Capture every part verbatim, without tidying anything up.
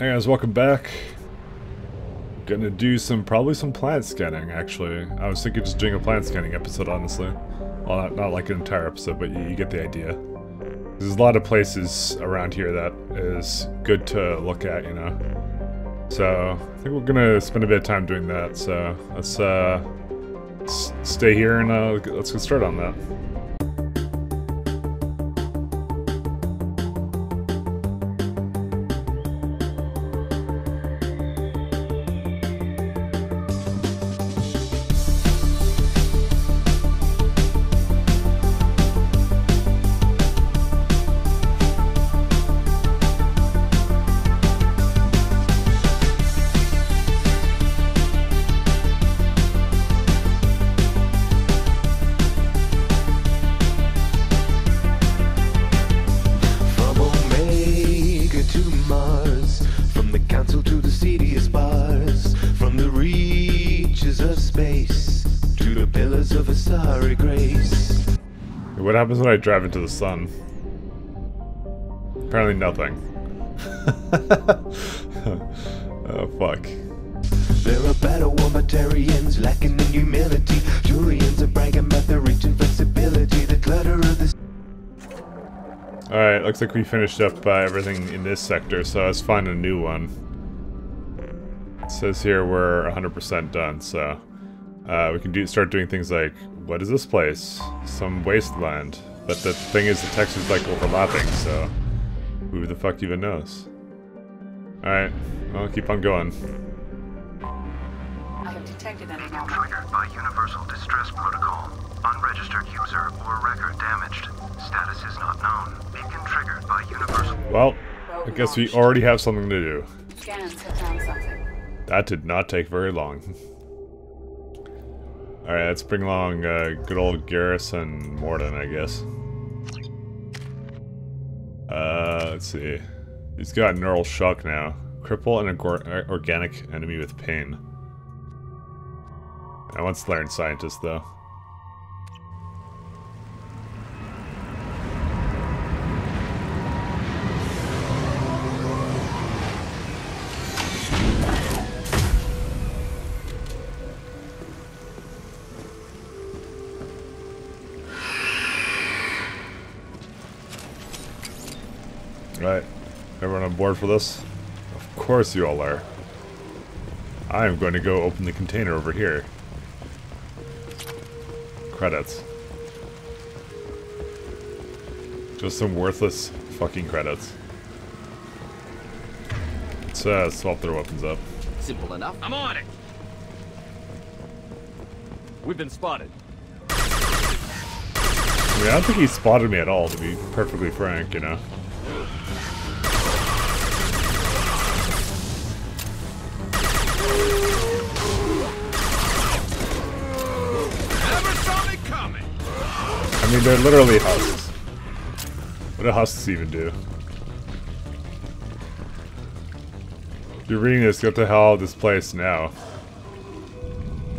Hey guys, welcome back. Gonna do some, probably some planet scanning, actually. I was thinking just doing a planet scanning episode, honestly. Well, not, not like an entire episode, but you, you get the idea. There's a lot of places around here that is good to look at, you know. So, I think we're gonna spend a bit of time doing that, so let's, uh, let's stay here and uh, let's get started on that. What happens when I drive into the sun? Apparently nothing. Oh fuck. There are better womatarians lacking in humility. Jurians are bragging about their reach and flexibility. The clutter of this. Alright, looks like we finished up uh, everything in this sector, so let's find a new one. It says here we're one hundred percent done, so uh, we can do start doing things like, what is this place? Some wasteland. But the thing is, the text is like overlapping, so who the fuck even knows? Alright, I'll keep on going. I have detected an evil triggered by universal distress protocol. Unregistered user or record damaged. Status is not known. Beacon triggered by universal. Well, I guess we already have something to do. Scans have found something. That did not take very long. Alright, let's bring along uh, good old Garrus and Mordin, I guess. Uh, let's see. He's got neural shock now. Cripple an org organic enemy with pain. I want Salarian scientist, though. Right, everyone on board for this? Of course you all are. I am going to go open the container over here. Credits. Just some worthless fucking credits. Let's uh, swap their weapons up. Simple enough. I'm on it! We've been spotted. I mean, I don't think he spotted me at all, to be perfectly frank, you know. I mean, they're literally husks. What do husks even do? If you're reading this, get the hell out of this place now.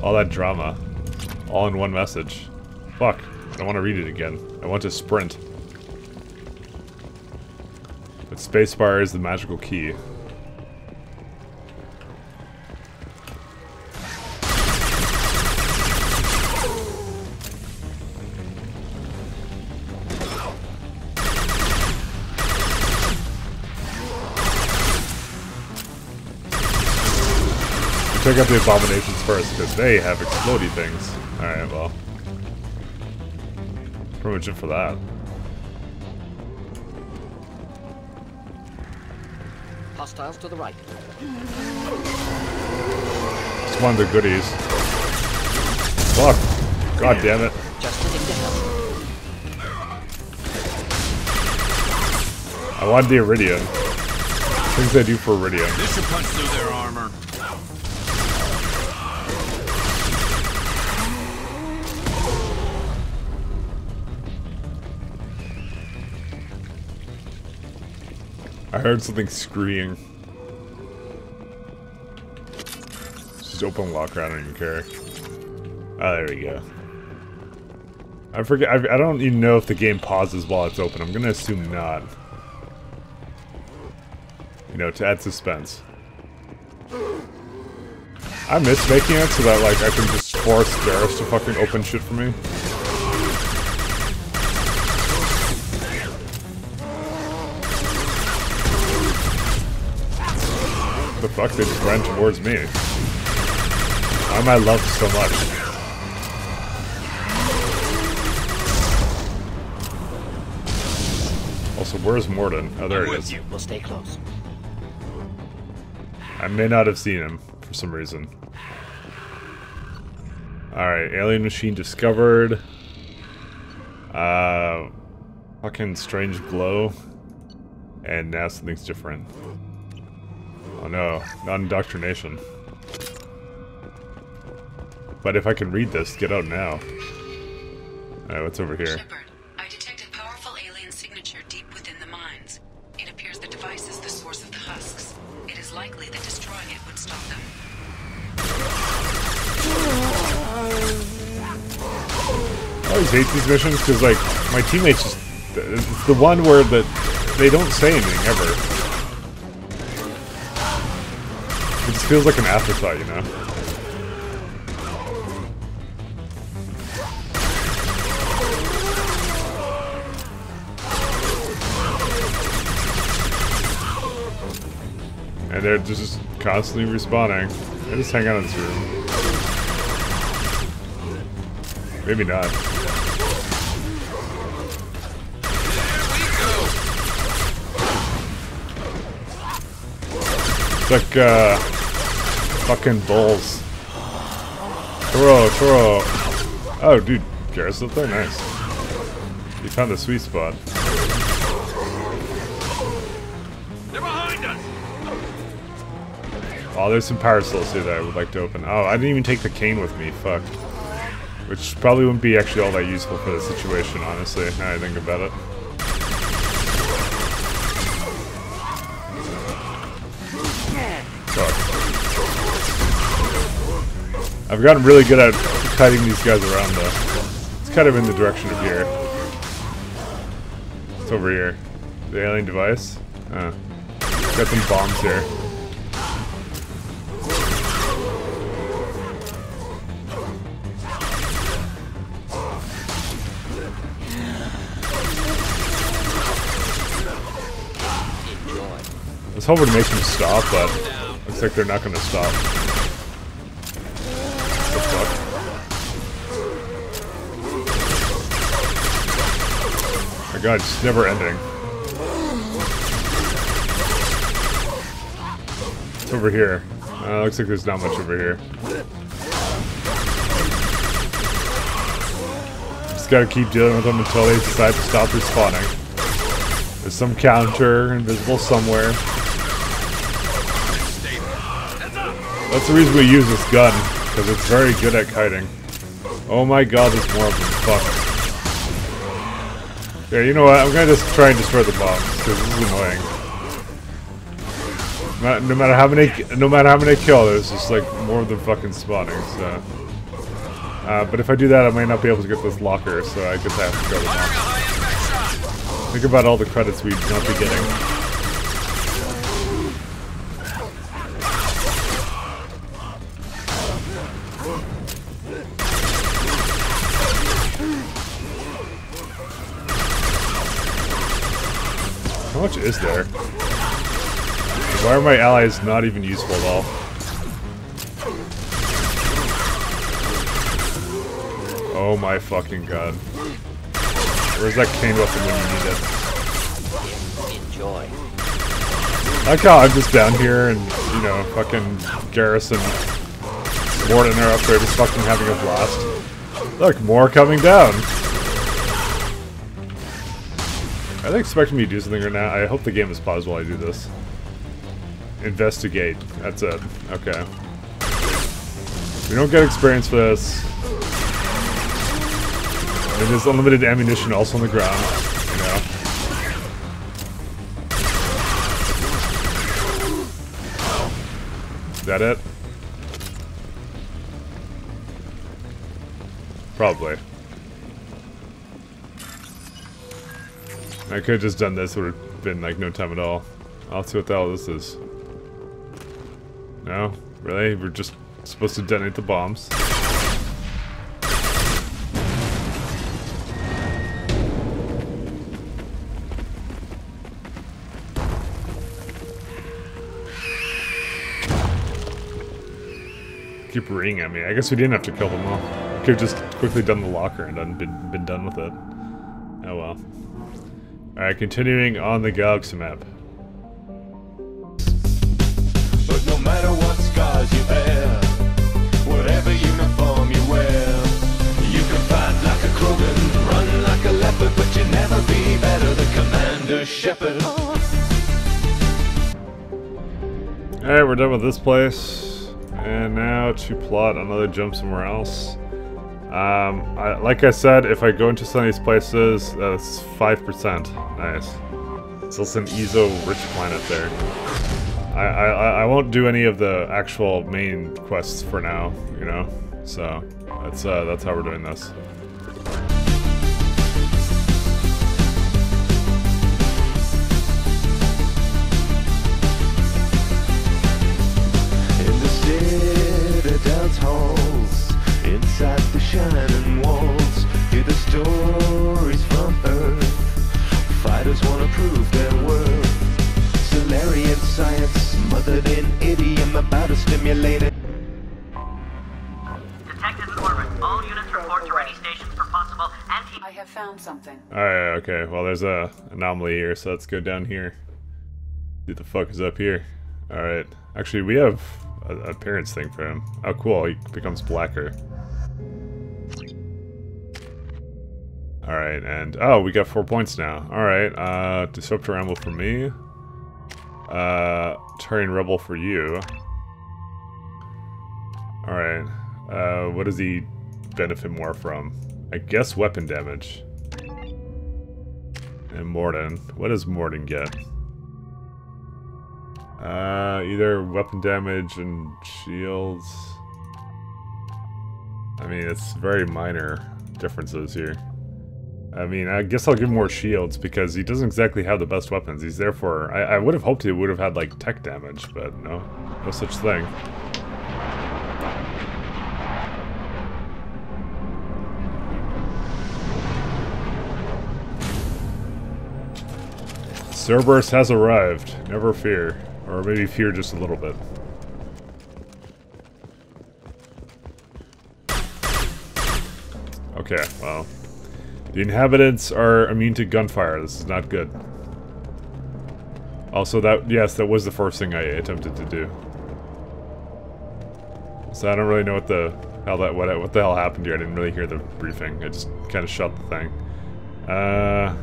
All that drama. All in one message. Fuck. I don't want to read it again. I want to sprint. But spacebar is the magical key. Check out the abominations first, because they have explodey things. Alright, well. Pretty much it for that. Hostiles to the right. It's one of the goodies. Fuck! God damn it. Just I wanted the Iridium. Things they do for Iridium. This should punch through their armor. I heard something screeing. Just open locker, I don't even care. Ah, oh, there we go. I forget, I, I don't even know if the game pauses while it's open. I'm gonna assume not. you know, to add suspense. I miss making it so that, like, I can just force Garrus to fucking open shit for me. The fuck, they just ran towards me. Why am I loved so much? So where's Mordin? Oh, there he is. We'll stay close. I may not have seen him for some reason. Alright, alien machine discovered. Uh, fucking strange glow. And now something's different. Oh no, not indoctrination. But if I can read this, get out now. Alright, what's over here? Shepard. I always hate these missions because, like, my teammates just. It's the one where that they don't say anything ever. It just feels like an afterthought, you know? And they're just constantly respawning. I just hang out in this room. Maybe not. Like, uh, fucking bulls. Throw, throw. Oh, dude, Garrus up there? Nice. You found the sweet spot. They're behind us! Oh, there's some power cells here that I would like to open. Oh, I didn't even take the cane with me, fuck. Which probably wouldn't be actually all that useful for the situation, honestly, now I think about it. I've gotten really good at kiting these guys around, though. It's kind of in the direction of here. It's over here. The alien device? Huh. Got some bombs here. I was hoping to make them stop, but looks like they're not going to stop. God, it's never ending. It's over here. Uh, looks like there's not much over here. Just gotta keep dealing with them until they decide to stop respawning. There's some counter invisible somewhere. That's the reason we use this gun, because it's very good at kiting. Oh my god, there's more of them. Fuck. Yeah, you know what? I'm gonna just try and destroy the bombs because this is annoying. Not, no matter how many, no matter how many kill, there's just like more than fucking spawning. So, uh, but if I do that, I might not be able to get this locker, so I guess I have to go with it. Think about all the credits we'd not be getting. How much is there? Why are my allies not even useful at all? Oh my fucking god. Where's that cane weapon when you need it? Enjoy. I like how I'm just down here and, you know, fucking Garrus and Mordin are up there just fucking having a blast. Look, more coming down! Are they expecting me to do something right now? I hope the game is paused while I do this. Investigate. That's it. Okay. We don't get experience for this. And there's unlimited ammunition also on the ground. You know. Is that it? Probably. I could have just done this, would have been like no time at all. I'll see what the hell this is. No? Really? We're just supposed to detonate the bombs. Keep ringing at me. I guess we didn't have to kill them all. Could have just quickly done the locker and done, been, been done with it. Oh well. Alright, continuing on the galaxy map. But no matter what scars you bear, whatever uniform you wear, you can fight like a Krogan, run like a leopard, but you'll never be better than Commander Shepard. Alright, we're done with this place. And now to plot another jump somewhere else. Um, I, like I said, if I go into some of these places, that's five percent. Nice. It's also an Ezo-rich planet there. I, I, I won't do any of the actual main quests for now, you know? So, that's, uh, that's how we're doing this. Halls, inside the shining walls, hear the stories from Earth. Fighters want to prove their worth. Salarian science, smothered in Ilium, about to stimulate it. Detected in orbit. All units report to ready stations for possible anti- I have found something. Alright, okay. Well, there's a anomaly here, so let's go down here. Dude, the fuck is up here? Alright. Actually, we have appearance thing for him. Oh cool, he becomes blacker. Alright, and oh, we got four points now. Alright, uh, Disruptor Ammo for me. Uh, Turian Rebel for you. Alright, uh, what does he benefit more from? I guess weapon damage. And Mordin. What does Mordin get? Uh, either weapon damage and shields. I mean, it's very minor differences here. I mean, I guess I'll give him more shields because he doesn't exactly have the best weapons. He's there for... I, I would have hoped he would have had, like, tech damage, but no. No such thing. Cerberus has arrived. Never fear. Or maybe fear just a little bit. Okay, well. The inhabitants are immune to gunfire. This is not good. Also, that, yes, that was the first thing I attempted to do. So I don't really know what the hell that what, what the hell happened here. I didn't really hear the briefing. I just kind of shot the thing. Uh...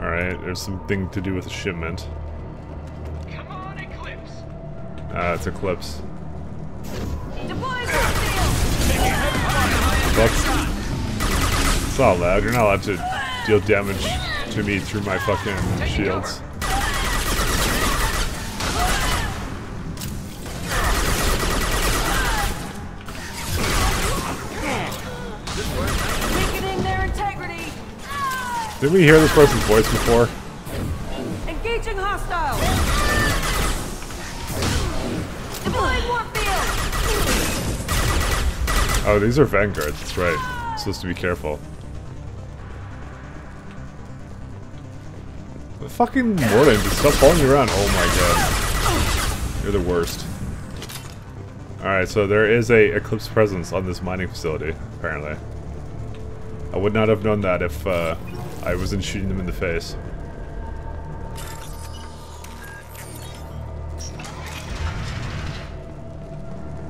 Alright, there's something to do with a shipment. Come on, Eclipse! Ah, it's Eclipse. Fuck. It's not allowed. You're not allowed to deal damage to me through my fucking shields. Did we hear this person's voice before? Engaging hostile. Deploying warfield. Oh, these are vanguards. That's right. Supposed to be careful. The fucking Mordin just stop following you around. Oh my god, you're the worst. All right, so there is a Eclipse presence on this mining facility. Apparently, I would not have known that if. Uh, I wasn't shooting them in the face.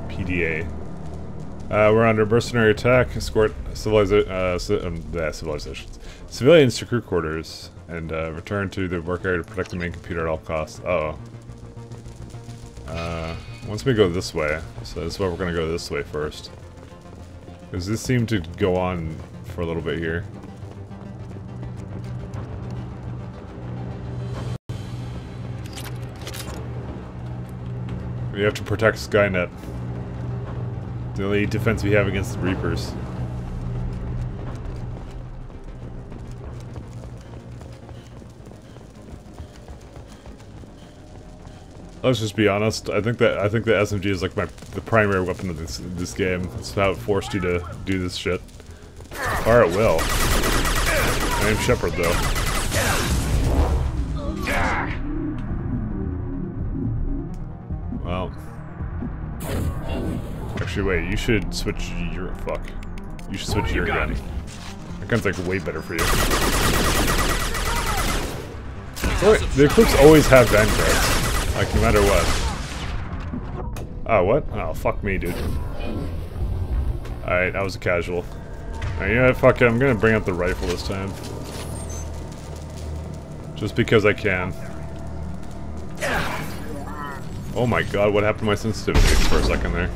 P D A. Uh, we're under mercenary attack. Escort civilization, uh, ci um, yeah, civilizations, civilians to crew quarters, and uh, return to the work area to protect the main computer at all costs. Uh oh. Uh, once we go this way, so that's why we're gonna go this way first, because this seemed to go on for a little bit here. We have to protect Skynet. It's the only defense we have against the Reapers. Let's just be honest. I think that I think the S M G is like my the primary weapon of this this game. That's how it forced you to do this shit. Fire at will. I am Shepard though. Wow. Actually, wait. You should switch your fuck. You should switch your gun. That gun's like way better for you. Oh, wait, the Eclipse always have vanguards, like no matter what. Oh what? Oh fuck me, dude. All right, I was a casual. All right, you know what? Fuck it. I'm gonna bring up the rifle this time, just because I can. Oh my god, what happened to my sensitivity for a second there?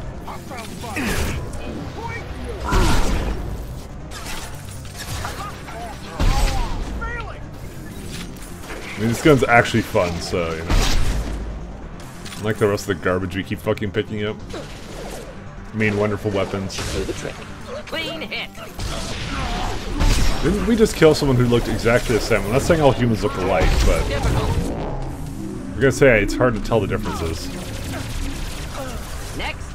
I mean, this gun's actually fun, so, you know. Like the rest of the garbage we keep fucking picking up. I mean, wonderful weapons. Didn't we just kill someone who looked exactly the same? I'm not saying all humans look alike, but... I was gonna say it's hard to tell the differences. Next.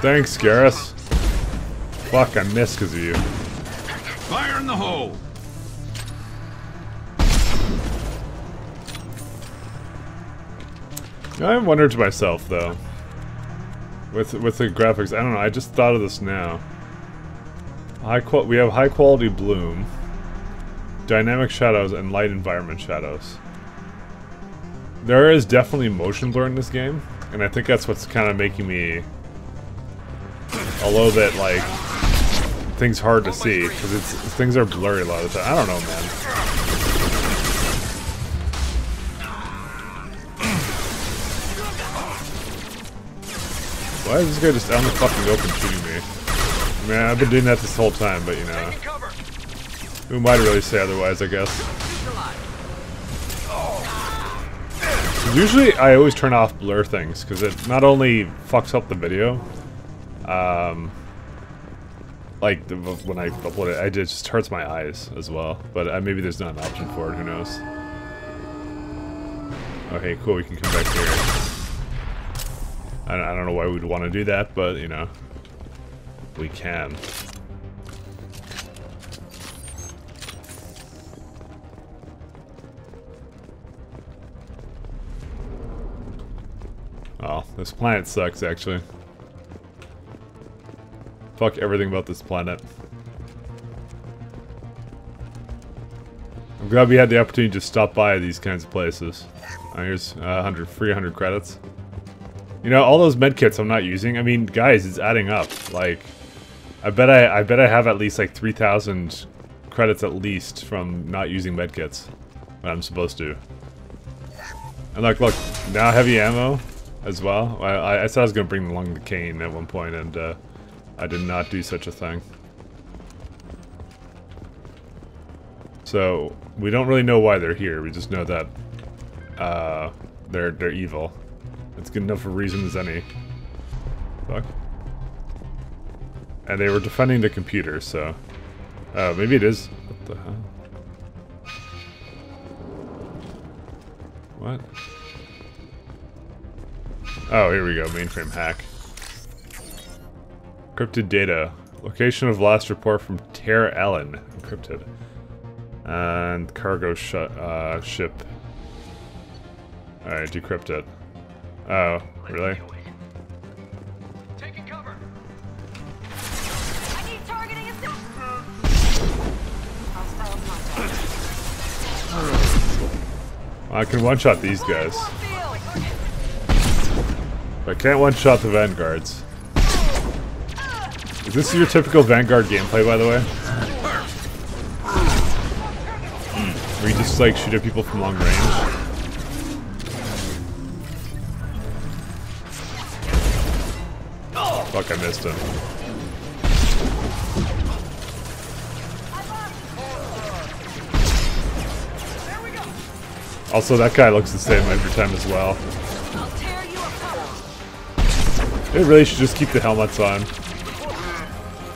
Thanks, Garrus. Fuck, I missed because of you. Fire in the hole. I wonder to myself though. With with the graphics, I don't know. I just thought of this now. High qual- we have high quality bloom, dynamic shadows, and light environment shadows. There is definitely motion blur in this game, and I think that's what's kind of making me a little bit like things hard to see because it's things are blurry a lot of the time. I don't know, man. Why is this guy just out in the fucking open shooting me? Man, I've been doing that this whole time, but you know, who might really say otherwise? I guess. Usually, I always turn off blur things because it not only fucks up the video, um, like the, when I upload it, I, it just hurts my eyes as well. But uh, maybe there's not an option for it. Who knows? Okay, cool. We can come back here. I don't, I don't know why we'd want to do that, but you know. We can. Oh, this planet sucks, actually. Fuck everything about this planet. I'm glad we had the opportunity to stop by these kinds of places. Oh, here's uh, one hundred, free one hundred credits. You know, all those medkits I'm not using, I mean, guys, it's adding up. Like... I bet I, I bet I have at least like three thousand credits at least from not using medkits when I'm supposed to. And like, look, now heavy ammo as well. I, I said I was going to bring along the cane at one point, and uh, I did not do such a thing. So we don't really know why they're here. We just know that uh, they're they're evil. That's good enough a reason as any. Fuck. And they were defending the computer, so... Uh, maybe it is... What the hell? What? Oh, here we go. Mainframe hack. Encrypted data. Location of last report from Tara Allen. Encrypted. And cargo sh uh, ship. Alright, decrypt it. Oh, really? I can one-shot these guys. But I can't one-shot the vanguards. Is this your typical Vanguard gameplay, by the way? Mm. Where you just, like, shoot at people from long range? Fuck, I missed him. Also, that guy looks the same every time as well. They really should just keep the helmets on.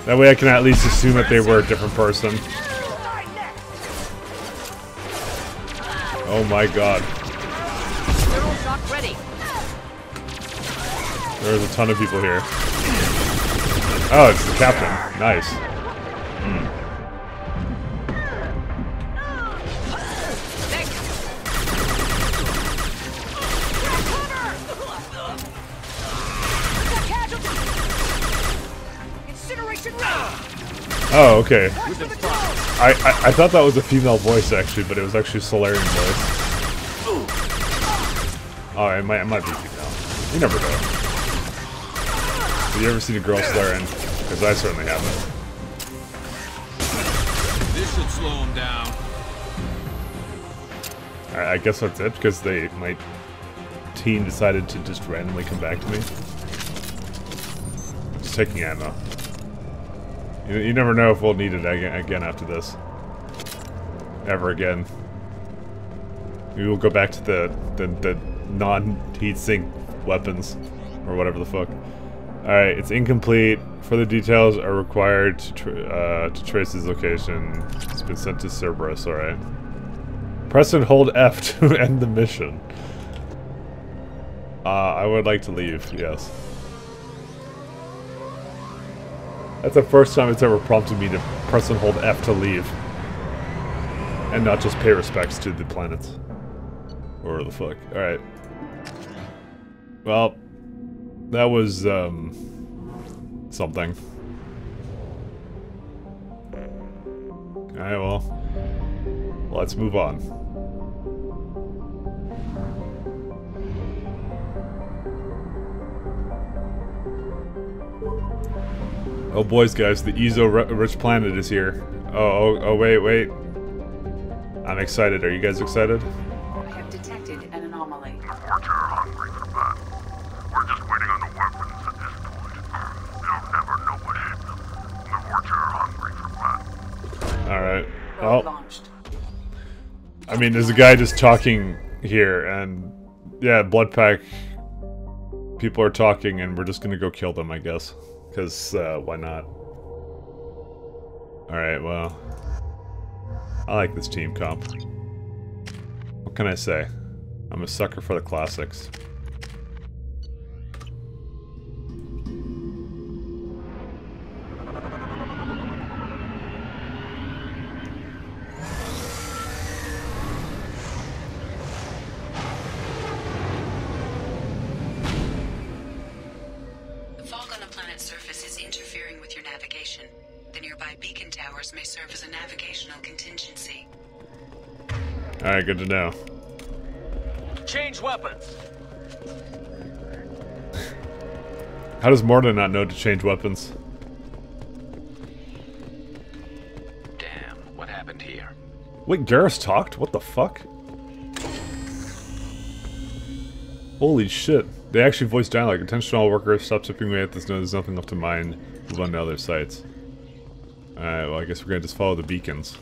That way I can at least assume that they were a different person. Oh my god. Turtle's not ready. There's a ton of people here. Oh, it's the captain. Nice. Mm. Oh, okay. I, I I thought that was a female voice actually, but it was actually a Salarian voice. Oh, it might it might be female. You never know. Have you ever seen a girl Salarian? Because I certainly haven't. This should slow him down. Alright, I guess that's it, because they my team decided to just randomly come back to me. Just taking ammo. You, you never know if we'll need it again, again after this. Ever again. Maybe we'll go back to the, the, the non-heat sink weapons. Or whatever the fuck. Alright, it's incomplete. Further details are required to, tra uh, to trace his location. It's been sent to Cerberus, alright. Press and hold F to end the mission. Uh, I would like to leave, yes. That's the first time it's ever prompted me to press and hold F to leave. And not just pay respects to the planets. Or the fuck. Alright. Well, that was, um... something. Alright, well. Let's move on. Oh boys, guys, the Ezo-rich planet is here. Oh, oh, oh, wait, wait. I'm excited. Are you guys excited? I have detected an anomaly. The Vortra are hungry for battle. We're just waiting on the weapons at this point. They'll never know what hit them. The Vortra are hungry for battle. Alright. Well, launched. I mean, there's a guy just talking here, and yeah, blood pack. People are talking, and we're just gonna go kill them, I guess. Because, uh, why not? Alright, well. I like this team comp. What can I say? I'm a sucker for the classics. Alright, good to know. Change weapons. How does Mordin not know to change weapons? Damn, what happened here? Wait, Garrus talked? What the fuck? Holy shit. They actually voiced dialogue. Attention all workers, stop chipping away at this. No, there's nothing left to mine. Move on to other sites. Alright, well I guess we're gonna just follow the beacons.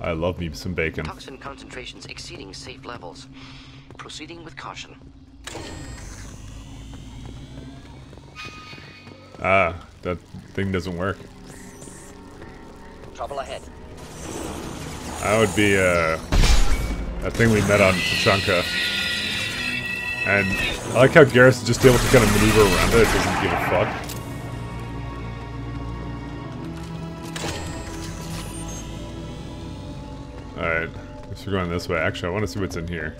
I love me some bacon. Toxin concentrations exceeding safe levels. Proceeding with caution. Ah, that thing doesn't work. Trouble ahead. That would be uh, a thing we met on Tuchanka. And I like how Garrus is just able to kind of maneuver around it. It doesn't give a fuck. Alright, I guess we're going this way. Actually, I want to see what's in here.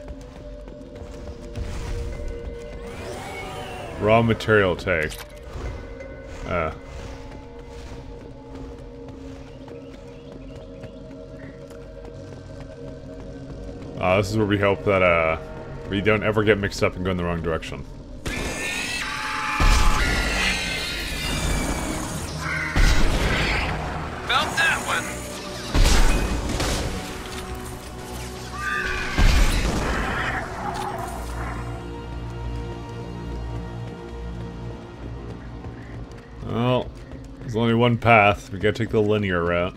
Raw material tag. Uh. Uh, this is where we hope that, uh, we don't ever get mixed up and go in the wrong direction. One path, we gotta take the linear route.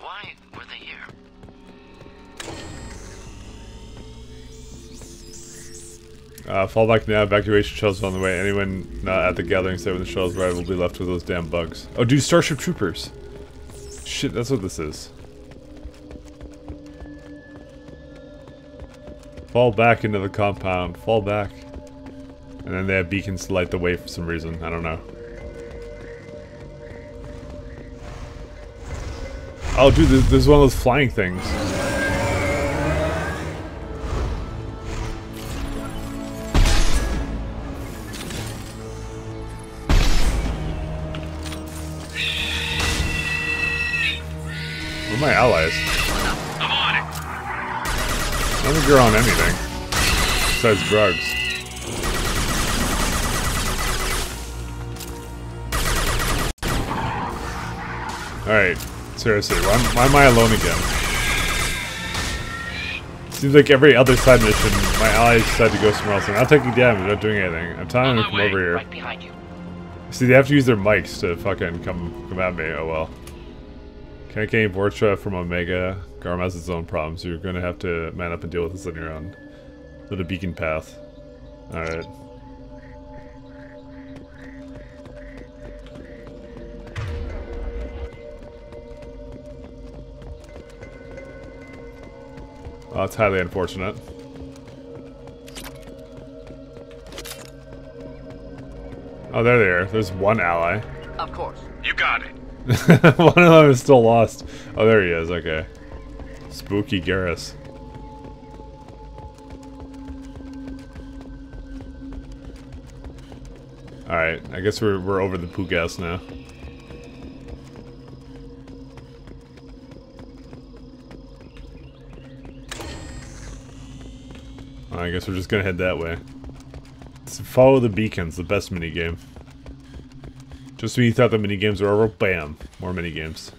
Why were they here? Uh, fall back now, evacuation shells on the way. Anyone not at the gathering site when the shells arrive will be left with those damn bugs. Oh, dude, Starship Troopers! Shit, that's what this is. Fall back into the compound. Fall back. And then they have beacons to light the way for some reason. I don't know. Oh, dude, there's, there's one of those flying things. My allies. I'm on it. I don't think you're on anything. Besides drugs. Alright, seriously, why, why am I alone again? Seems like every other side mission, my allies decide to go somewhere else. I'm not taking damage, I'm not doing anything. I'm telling them to come over here. Right behind you. See, they have to use their mics to fucking come, come at me, oh well. Can't gain Vortra from Omega. Garm has its own problems. You're gonna have to man up and deal with this on your own. So the beacon path. Alright. Oh, that's highly unfortunate. Oh, there they are. There's one ally. Of course. You got it. One of them is still lost. Oh, there he is. Okay. Spooky Garrus. All right. I guess we're we're over the poo gas now. I guess we're just gonna head that way. Let's follow the beacons. The best mini game. Just when you thought the minigames were over, bam! More minigames.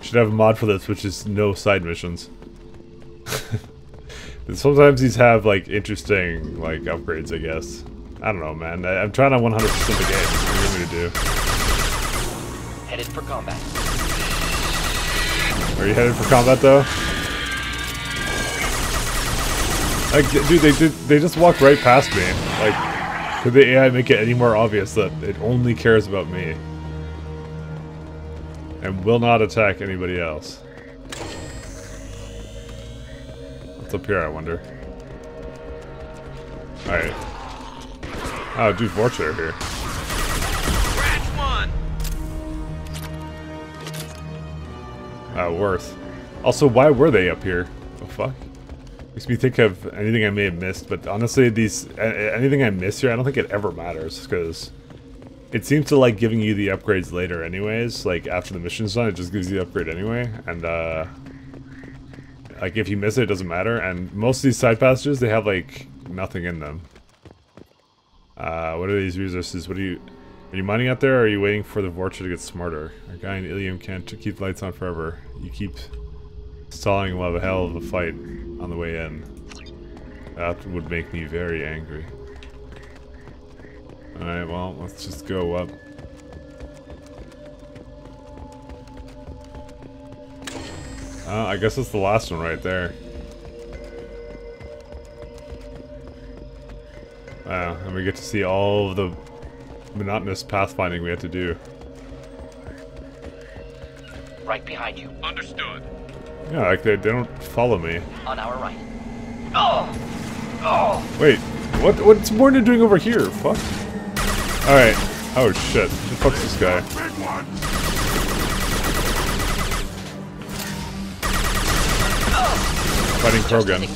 Should have a mod for this, which is no side missions. Sometimes these have, like, interesting, like, upgrades, I guess. I don't know, man. I I'm trying to one hundred percent the game. What do you want me to do? Headed for combat. Are you headed for combat, though? Like, dude, they, did, they just walked right past me. Like... Could the A I make it any more obvious that it only cares about me? And will not attack anybody else. What's up here, I wonder? Alright. Oh, dude, Vortra here. Oh, worth. Also, why were they up here? Oh, fuck. Makes me think of anything I may have missed, but honestly, these anything I miss here, I don't think it ever matters, because it seems to like giving you the upgrades later anyways, like after the mission's done, it just gives you the upgrade anyway, and uh, like if you miss it, it doesn't matter, and most of these side passages, they have like nothing in them. Uh, what are these resources? What are you, are you mining out there, or are you waiting for the Vortra to get smarter? Our guy in Ilium can't keep the lights on forever. You keep... Stalling will have a hell of a fight on the way in. That would make me very angry. Alright, well, let's just go up. Uh, I guess it's the last one right there. Wow, and we get to see all of the monotonous pathfinding we had to do. Right behind you. Understood. Yeah, like they, they don't follow me. On our right. Oh! Oh! Wait, what? What's Mordin doing over here? Fuck. All right. Oh shit! Who the fuck's this guy? Fighting Krogan.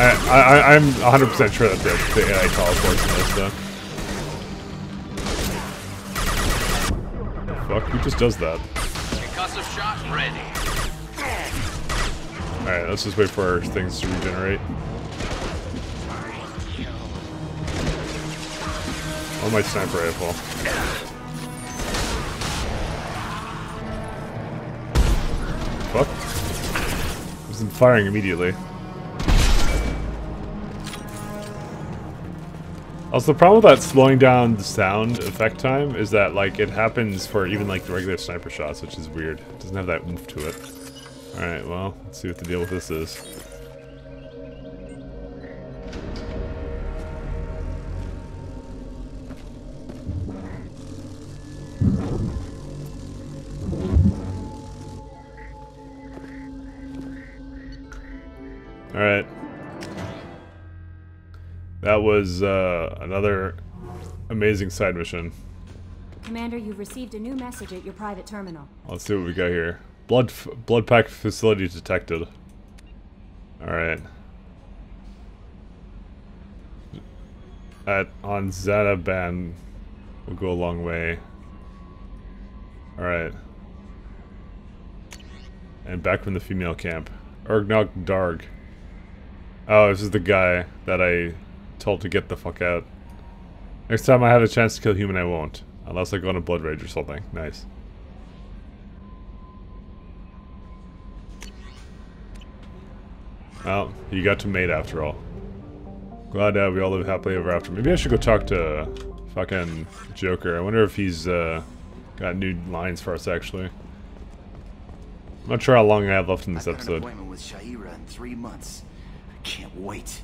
I I I'm one hundred percent sure that the, the A I teleports and this stuff. Fuck! Who just does that? Shot ready. Alright, let's just wait for our things to regenerate. Oh, my sniper rifle. Fuck. I wasn't firing immediately. Also, the problem with that slowing down the sound effect time is that, like, it happens for even, like, the regular sniper shots, which is weird. It doesn't have that oomph to it. Alright, well, let's see what the deal with this is. Alright. That was uh, another amazing side mission. Commander, you've received a new message at your private terminal. Let's see what we got here. Blood f blood pack facility detected. Alright. At on Zetaban will go a long way. Alright. And back from the female camp. Ergnok Darg. Oh, this is the guy that I told to get the fuck out. Next time I have a chance to kill human, I won't. Unless I go on a blood rage or something. Nice. Well, you got to mate after all. Glad uh, we all live happily ever after. Maybe I should go talk to fucking Joker. I wonder if he's uh, got new lines for us, actually. I'm not sure how long I have left in this episode. I've got an appointment with Shaira in three months. I can't wait.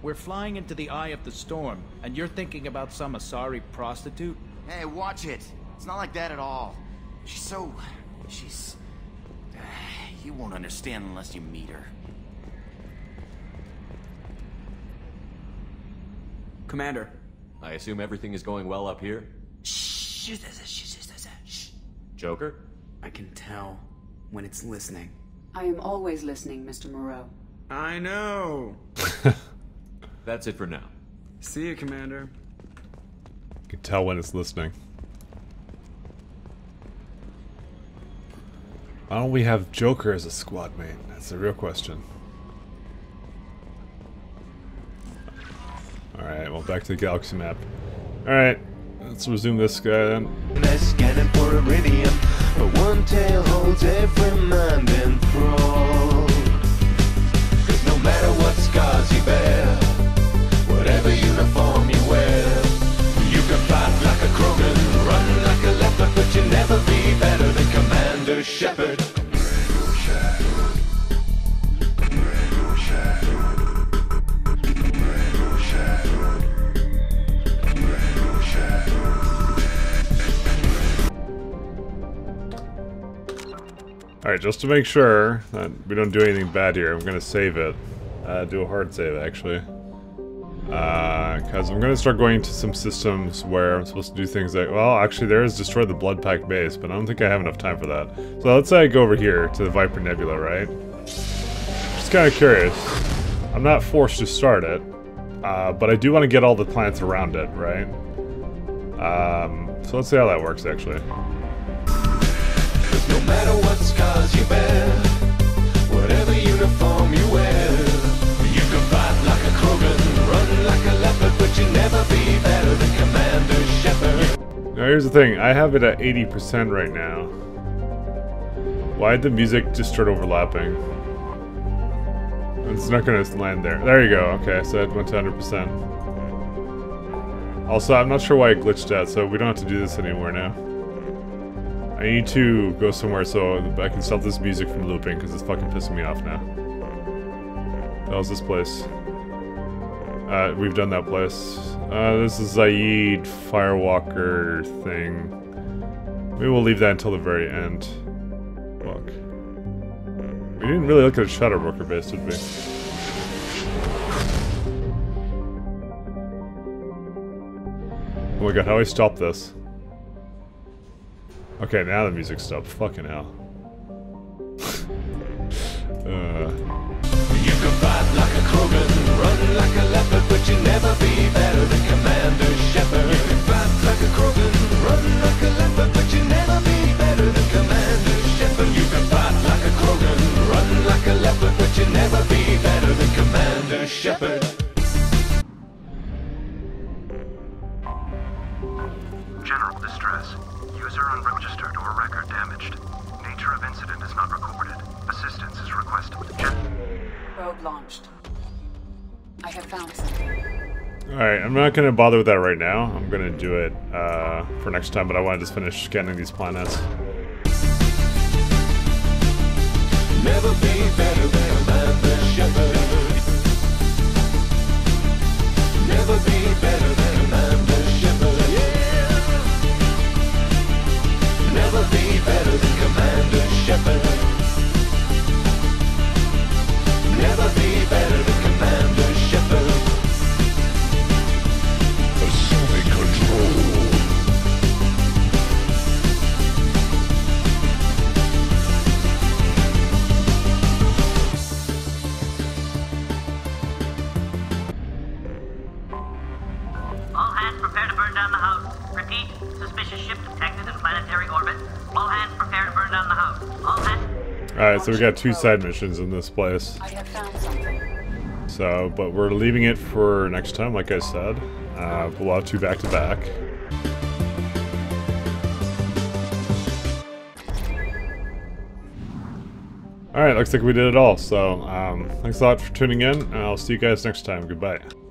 We're flying into the eye of the storm, and you're thinking about some Asari prostitute? Hey, watch it. It's not like that at all. She's so... she's... Uh, you won't understand unless you meet her. Commander. I assume everything is going well up here? Shh. Joker? I can tell when it's listening. I am always listening, Mister Moreau. I know. That's it for now. See you, Commander. You can tell when it's listening. Why don't we have Joker as a squad mate? That's the real question. Alright, well, back to the galaxy map. Alright, let's resume this guy then. Let's get him for iridium, but one tale holds every mind enthralled. Cause no matter what scars you bear, whatever uniform you wear, you can fight like a Krogan, run like a leopard, but you'll never be better than Commander Shepard. Alright, just to make sure that we don't do anything bad here, I'm gonna save it. Uh, do a hard save, actually. Uh, cause I'm gonna start going to some systems where I'm supposed to do things like, well, actually there is destroy the blood pack base, but I don't think I have enough time for that. So let's say I go over here to the Viper Nebula, right? Just kinda curious. I'm not forced to start it, uh, but I do want to get all the planets around it, right? Um, so let's see how that works, actually. No matter what scars you bear, whatever uniform you wear, you can fight like a Krogan, run like a leopard, but you'll never be better than Commander Shepard. Now here's the thing, I have it at eighty percent right now. Why'd the music just start overlapping? It's not gonna land there. There you go, okay, so it went to one hundred percent. Also, I'm not sure why it glitched out, so we don't have to do this anymore now. I need to go somewhere so I can stop this music from looping, because it's fucking pissing me off now. That was this place. Uh, we've done that place. Uh, this is Zaeed Firewalker thing. We will leave that until the very end. Fuck. We didn't really look at a Shadow Broker base, did we? Oh my god, how do I stop this? Okay, now the music stopped. Fucking hell. uh. You can fight like a Krogan, run like a leopard, but you'll never be better than Commander Shepard. You can fight like a Krogan, run like a leopard, but you'll never be better than Commander Shepard. You can fight like a Krogan, run like a leopard, but you'll never be better than Commander Shepard. General distress. User unregistered or record damaged. Nature of incident is not recorded. Assistance is requested. Road launched. I have found something. Alright, I'm not going to bother with that right now. I'm going to do it uh, for next time, but I want to just finish scanning these planets. Never be better than Commander Shepard. Never be better than Commander Shepard. Never be better than Commander Shepard. Never be better. ship detected in planetary orbit. All hands prepare to burn down the house. All hands... Alright, so we got two side missions in this place. I have found something. So, but we're leaving it for next time, like I said. Uh, we'll have two back to back. Alright, looks like we did it all. So, um, thanks a lot for tuning in, and I'll see you guys next time. Goodbye.